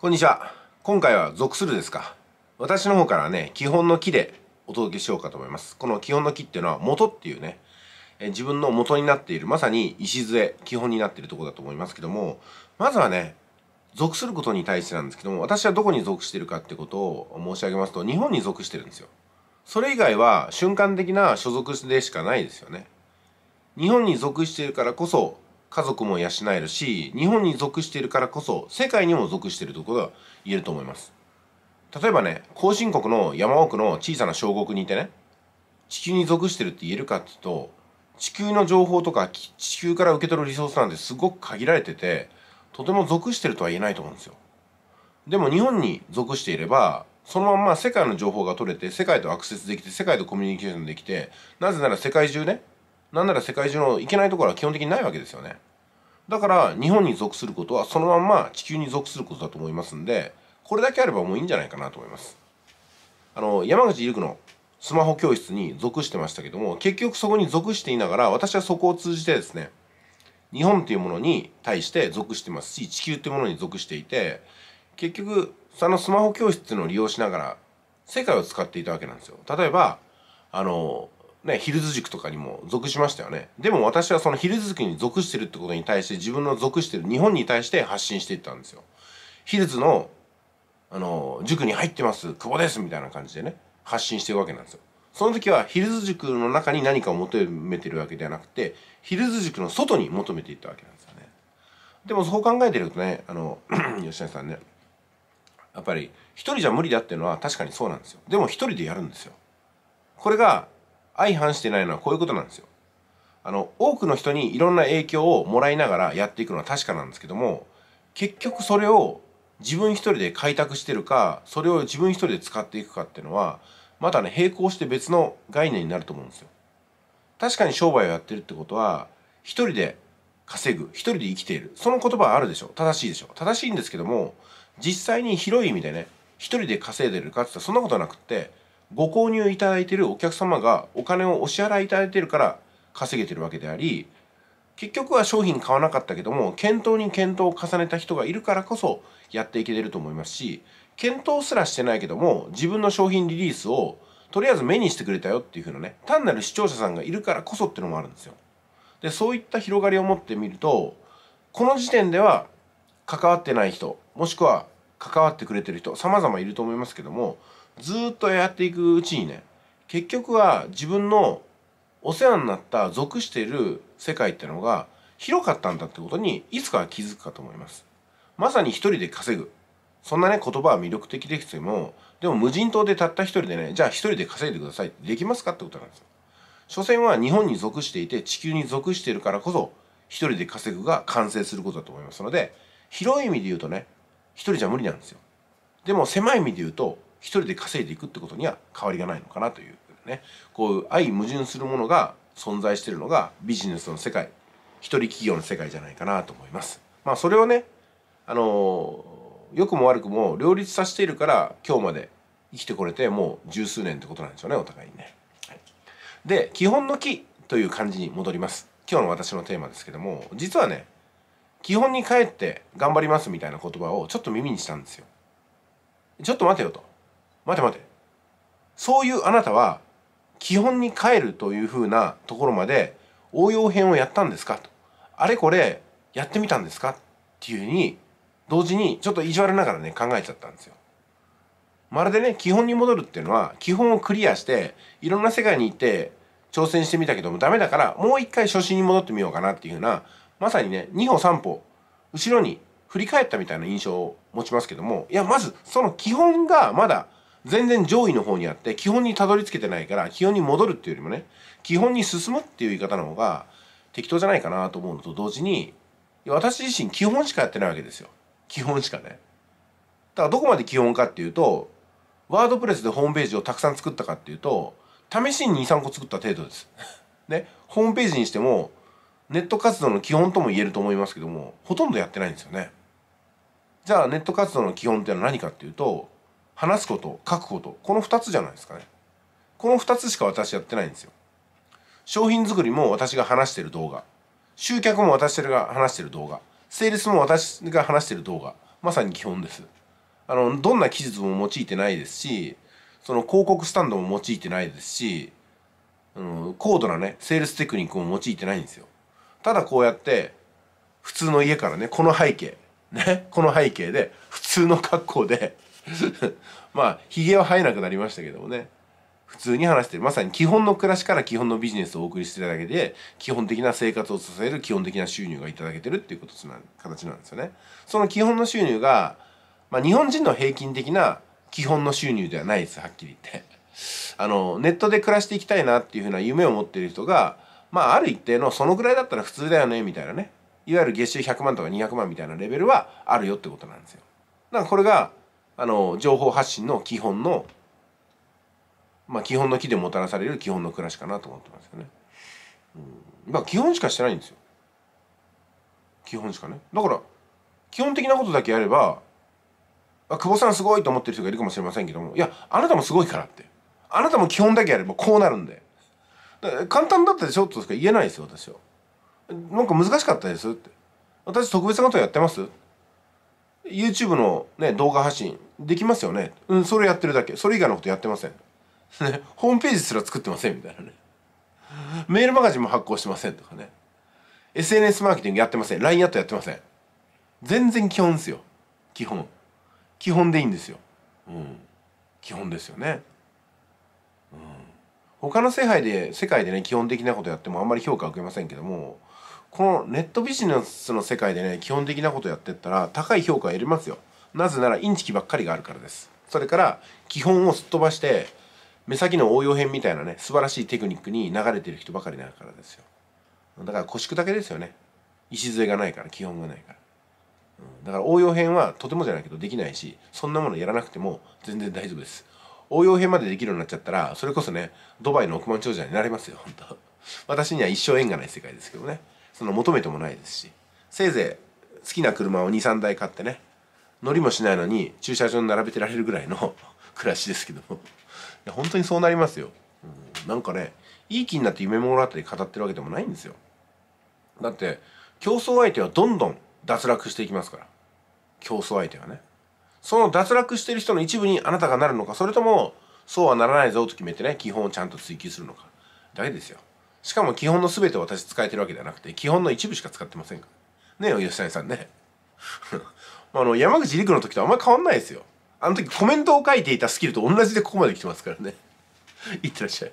こんにちは。今回は属するですか。私の方からね、基本の木でお届けしようかと思います。この基本の木っていうのは元っていうね、自分の元になっている、まさに礎、基本になっているところだと思いますけども、まずはね、属することに対してなんですけども、私はどこに属しているかってことを申し上げますと、日本に属してるんですよ。それ以外は瞬間的な所属でしかないですよね。日本に属しているからこそ家族も養えるし、日本に属しているからこそ世界にも属しているということが言えると思います。例えばね、後進国の山奥の小さな小国にいてね、地球に属してるって言えるかっていうと、地球の情報とか地球から受け取るリソースなんてすごく限られてて、とても属してるとは言えないと思うんですよ。でも日本に属していれば、そのまんま世界の情報が取れて、世界とアクセスできて、世界とコミュニケーションできて、なぜなら世界中ね、なんなら世界中のいけないところは基本的にないわけですよね。だから日本に属することはそのまんま地球に属することだと思いますんで、これだけあればもういいんじゃないかなと思います。山口優区のスマホ教室に属してましたけども、結局そこに属していながら、私はそこを通じてですね、日本というものに対して属してますし、地球というものに属していて、結局そのスマホ教室のを利用しながら世界を使っていたわけなんですよ。例えばヒルズ塾とかにも属しましたよね。でも私はそのヒルズ塾に属してるってことに対して、自分の属してる日本に対して発信していったんですよ。ヒルズの塾に入ってます、久保ですみたいな感じでね、発信していくわけなんですよ。その時はヒルズ塾の中に何かを求めてるわけではなくて、ヒルズ塾の外に求めていったわけなんですよね。でもそう考えてるとね、吉谷さんね、やっぱり一人じゃ無理だっていうのは確かにそうなんですよ。でも一人でやるんですよ。これが相反してないのはこういうことなんですよ。多くの人にいろんな影響をもらいながらやっていくのは確かなんですけども、結局それを自分一人で開拓してるか、それを自分一人で使っていくかっていうのは、またね、並行して別の概念になると思うんですよ。確かに商売をやってるってことは、一人で稼ぐ、一人で生きている。その言葉はあるでしょ。正しいでしょ。正しいんですけども、実際に広い意味でね、一人で稼いでるかって言ったらそんなことはなくって、ご購入いただいているお客様がお金をお支払いいただいているから稼げてるわけであり、結局は商品買わなかったけども、検討に検討を重ねた人がいるからこそやっていけてると思いますし、検討すらしてないけども、自分の商品リリースをとりあえず目にしてくれたよっていう風なね、単なる視聴者さんがいるからこそっていうのもあるんですよ。で、そういった広がりを持ってみると、この時点では関わってない人、もしくは関わってくれてる人、様々いると思いますけども、ずっとやっていくうちにね、結局は自分のお世話になった属している世界ってのが広かったんだってことにいつかは気づくかと思います。まさに一人で稼ぐ、そんなね、言葉は魅力的ですけども、でも無人島でたった一人でね、じゃあ一人で稼いでくださいってできますかってことなんですよ。所詮は日本に属していて地球に属しているからこそ一人で稼ぐが完成することだと思いますので、広い意味で言うとね、一人じゃ無理なんですよ。でも狭い意味で言うと一人で稼いでいくってことには変わりがないのかなというね、こういう相矛盾するものが存在しているのがビジネスの世界、一人企業の世界じゃないかなと思います。まあそれをね、良くも悪くも両立させているから今日まで生きてこれてもう十数年ってことなんでしょうね、お互いにね。はい、で、基本の木という感じに戻ります。今日の私のテーマですけども、実はね、基本に帰って頑張りますみたいな言葉をちょっと耳にしたんですよ。ちょっと待てよと。待て。そういうあなたは基本に帰るというふうなところまで応用編をやったんですかと。あれこれやってみたんですかっていうふうに、同時にちょっと意地悪ながらね、考えちゃったんですよ。まるでね、基本に戻るっていうのは、基本をクリアしていろんな世界に行って挑戦してみたけどもダメだから、もう一回初心に戻ってみようかなっていうふうな、まさにね、2歩3歩後ろに振り返ったみたいな印象を持ちますけども、いや、まずその基本がまだ全然上位の方にあって、基本にたどり着けてないから、基本に戻るっていうよりもね、基本に進むっていう言い方の方が適当じゃないかなと思うのと同時に、私自身基本しかやってないわけですよ。基本しかね。だからどこまで基本かっていうと、ワードプレスでホームページをたくさん作ったかっていうと、試しに 2、3個作った程度ですね。ホームページにしてもネット活動の基本とも言えると思いますけども、ほとんどやってないんですよね。じゃあネット活動の基本ってのは何かっていうと、話すこと、書くこと、この2つじゃないですかね。この2つしか私やってないんですよ。商品作りも私が話してる動画、集客も私が話してる動画、セールスも私が話してる動画、まさに基本です。どんな技術も用いてないですし、その広告スタンドも用いてないですし、高度なねセールステクニックも用いてないんですよ。ただこうやって普通の家からね、この背景ね、この背景で普通の格好でまあひげは生えなくなりましたけどもね、普通に話してる、まさに基本の暮らしから基本のビジネスをお送りしていただけで、基本的な生活を支える基本的な収入がいただけてるっていうこと形なんですよね。その基本の収入が、まあ、日本人の平均的な基本の収入ではないです、はっきり言って。ネットで暮らしていきたいなっていうふうな夢を持っている人が、まあある一定のそのぐらいだったら普通だよねみたいなね、いわゆる月収100万とか200万みたいなレベルはあるよってことなんですよ。だからこれが情報発信の基本の、まあ、基本の木でもたらされる基本の暮らしかなと思ってますよね。まあ基本しかしてないんですよ。基本しかね。だから基本的なことだけやれば、久保さんすごいと思ってる人がいるかもしれませんけども、いやあなたもすごいからって、あなたも基本だけやればこうなるんで、簡単だったでしょとしか言えないですよ、私は。なんか難しかったですって、私特別なことやってます、YouTube の、ね、動画発信できますよね、うん、それやってるだけ、それ以外のことやってませんホームページすら作ってませんみたいなね、メールマガジンも発行してませんとかね、 SNS マーケティングやってません、 LINE アットやってません、全然基本ですよ。基本基本でいいんですよ、うん、基本ですよね、うん、他の世界でね基本的なことやってもあんまり評価を受けませんけども、このネットビジネスの世界でね基本的なことやってったら高い評価を得れますよ。なぜならインチキばっかりがあるからです。それから基本をすっ飛ばして目先の応用編みたいなね素晴らしいテクニックに流れてる人ばかりだからですよ。だから腰砕けですよね。礎がないから、基本がないから、うん、だから応用編はとてもじゃないけどできないし、そんなものやらなくても全然大丈夫です。応用編までできるようになっちゃったら、それこそねドバイの億万長者になれますよ、本当。私には一生縁がない世界ですけどね、その求めてもないですし、せいぜい好きな車を 2,3 台買ってね、乗りもしないのに駐車場に並べてられるぐらいの暮らしですけども、いや本当にそうなりますよ、うん、なんかねいい気になって夢物語語ってるわけでもないんですよ。だって競争相手はどんどん脱落していきますから、競争相手はね、その脱落してる人の一部にあなたがなるのか、それともそうはならないぞと決めてね基本をちゃんと追求するのかだけですよ。しかも基本の全てを私使えてるわけではなくて、基本の一部しか使ってませんからね、吉谷さんね山口陸の時とあんまり変わんないですよ。あの時コメントを書いていたスキルと同じでここまで来てますからねいってらっしゃい。